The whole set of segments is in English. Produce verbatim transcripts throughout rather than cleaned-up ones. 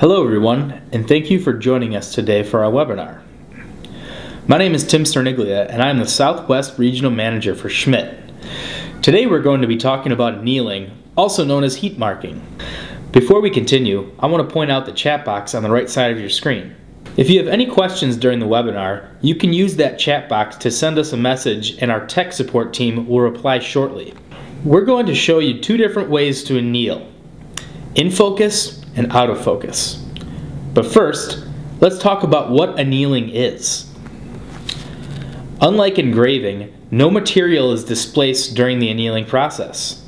Hello everyone, and thank you for joining us today for our webinar. My name is Tim Sterniglia, and I'm the Southwest Regional Manager for SCHMIDT. Today we're going to be talking about annealing, also known as heat marking. Before we continue, I want to point out the chat box on the right side of your screen. If you have any questions during the webinar, you can use that chat box to send us a message and our tech support team will reply shortly. We're going to show you two different ways to anneal: in focus and out of focus. But first, let's talk about what annealing is. Unlike engraving, no material is displaced during the annealing process.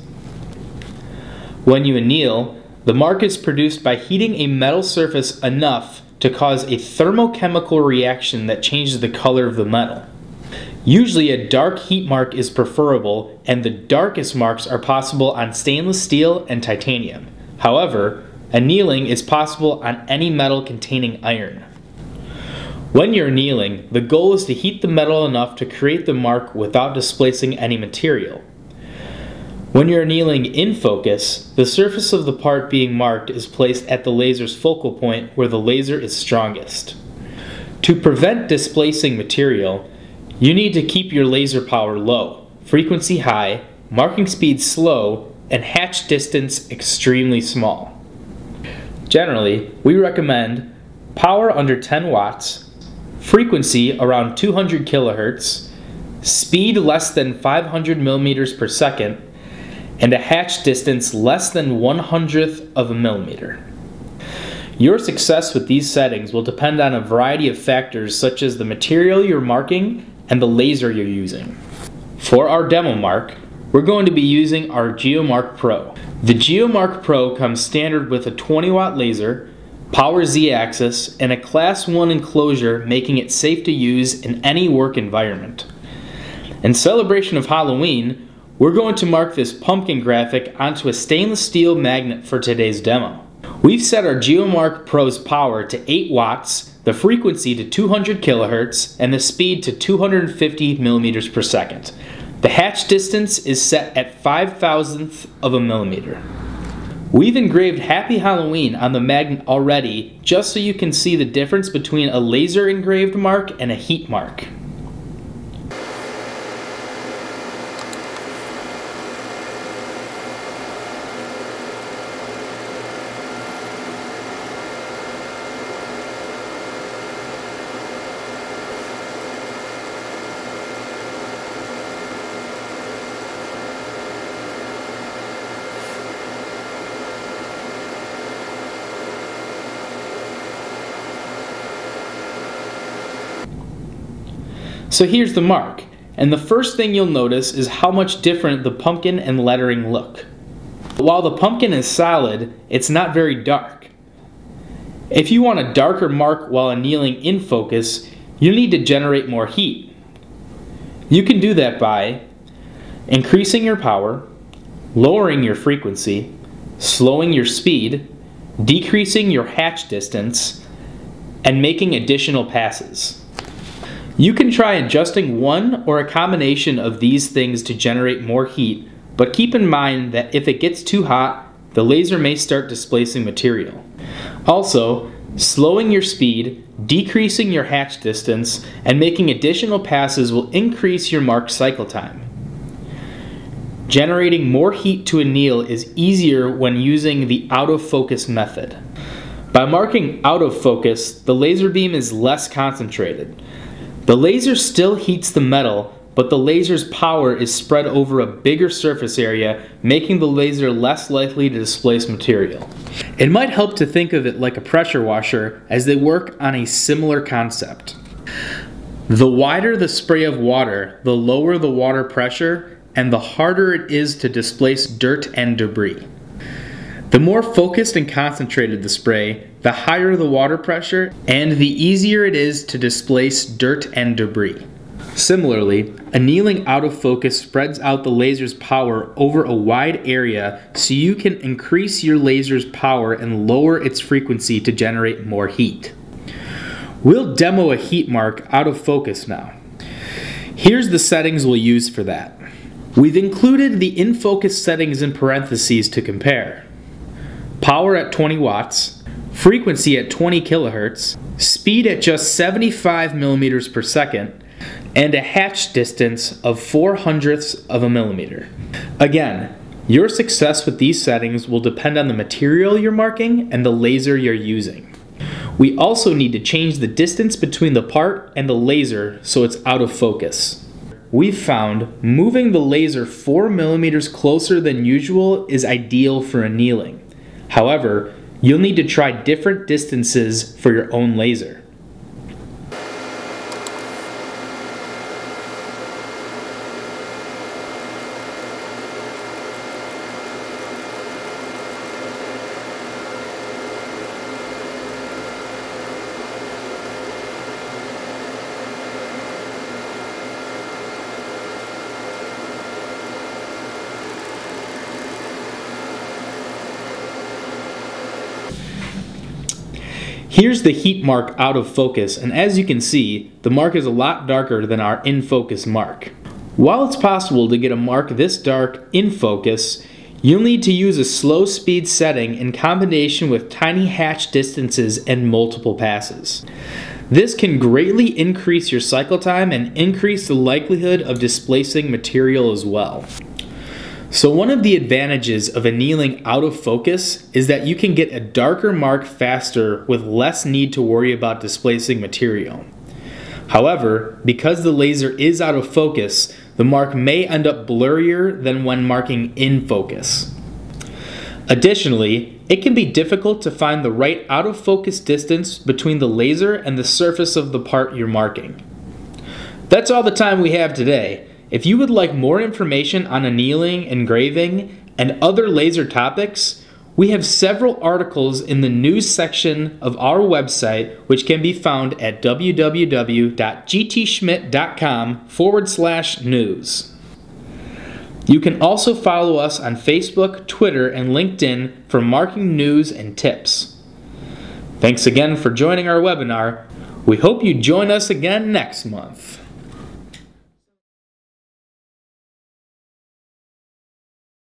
When you anneal, the mark is produced by heating a metal surface enough to cause a thermochemical reaction that changes the color of the metal. Usually a dark heat mark is preferable, and the darkest marks are possible on stainless steel and titanium. However, annealing is possible on any metal containing iron. When you're annealing, the goal is to heat the metal enough to create the mark without displacing any material. When you're annealing in focus, the surface of the part being marked is placed at the laser's focal point where the laser is strongest. To prevent displacing material, you need to keep your laser power low, frequency high, marking speed slow, and hatch distance extremely small. Generally, we recommend power under ten watts, frequency around two hundred kilohertz, speed less than five hundred millimeters per second, and a hatch distance less than one hundredth of a millimeter. Your success with these settings will depend on a variety of factors such as the material you're marking and the laser you're using. For our demo mark, we're going to be using our GeoMark Pro. The GeoMark Pro comes standard with a twenty watt laser, power Z-axis, and a class one enclosure, making it safe to use in any work environment. In celebration of Halloween, we're going to mark this pumpkin graphic onto a stainless steel magnet for today's demo. We've set our GeoMark Pro's power to eight watts, the frequency to two hundred kilohertz, and the speed to two hundred fifty millimeters per second. The hatch distance is set at five thousandth of a millimeter. We've engraved Happy Halloween on the magnet already, just so you can see the difference between a laser engraved mark and a heat mark. So here's the mark, and the first thing you'll notice is how much different the pumpkin and lettering look. While the pumpkin is solid, it's not very dark. If you want a darker mark while annealing in focus, you need to generate more heat. You can do that by increasing your power, lowering your frequency, slowing your speed, decreasing your hatch distance, and making additional passes. You can try adjusting one or a combination of these things to generate more heat, but keep in mind that if it gets too hot, the laser may start displacing material. Also, slowing your speed, decreasing your hatch distance, and making additional passes will increase your mark cycle time. Generating more heat to anneal is easier when using the out-of-focus method. By marking out of focus, the laser beam is less concentrated. The laser still heats the metal, but the laser's power is spread over a bigger surface area, making the laser less likely to displace material. It might help to think of it like a pressure washer, as they work on a similar concept. The wider the spray of water, the lower the water pressure, and the harder it is to displace dirt and debris. The more focused and concentrated the spray, the higher the water pressure, and the easier it is to displace dirt and debris. Similarly, annealing out of focus spreads out the laser's power over a wide area, so you can increase your laser's power and lower its frequency to generate more heat. We'll demo a heat mark out of focus now. Here's the settings we'll use for that. We've included the in-focus settings in parentheses to compare. Power at twenty watts, frequency at twenty kilohertz, speed at just seventy-five millimeters per second, and a hatch distance of four hundredths of a millimeter. Again, your success with these settings will depend on the material you're marking and the laser you're using. We also need to change the distance between the part and the laser so it's out of focus. We've found moving the laser four millimeters closer than usual is ideal for annealing. However, you'll need to try different distances for your own laser. Here's the heat mark out of focus, and as you can see, the mark is a lot darker than our in-focus mark. While it's possible to get a mark this dark in focus, you'll need to use a slow speed setting in combination with tiny hatch distances and multiple passes. This can greatly increase your cycle time and increase the likelihood of displacing material as well. So one of the advantages of annealing out of focus is that you can get a darker mark faster with less need to worry about displacing material. However, because the laser is out of focus, the mark may end up blurrier than when marking in focus. Additionally, it can be difficult to find the right out of focus distance between the laser and the surface of the part you're marking. That's all the time we have today. If you would like more information on annealing, engraving, and other laser topics, we have several articles in the news section of our website, which can be found at w w w dot g t schmidt dot com forward slash news. You can also follow us on Facebook, Twitter, and LinkedIn for marking news and tips. Thanks again for joining our webinar. We hope you join us again next month.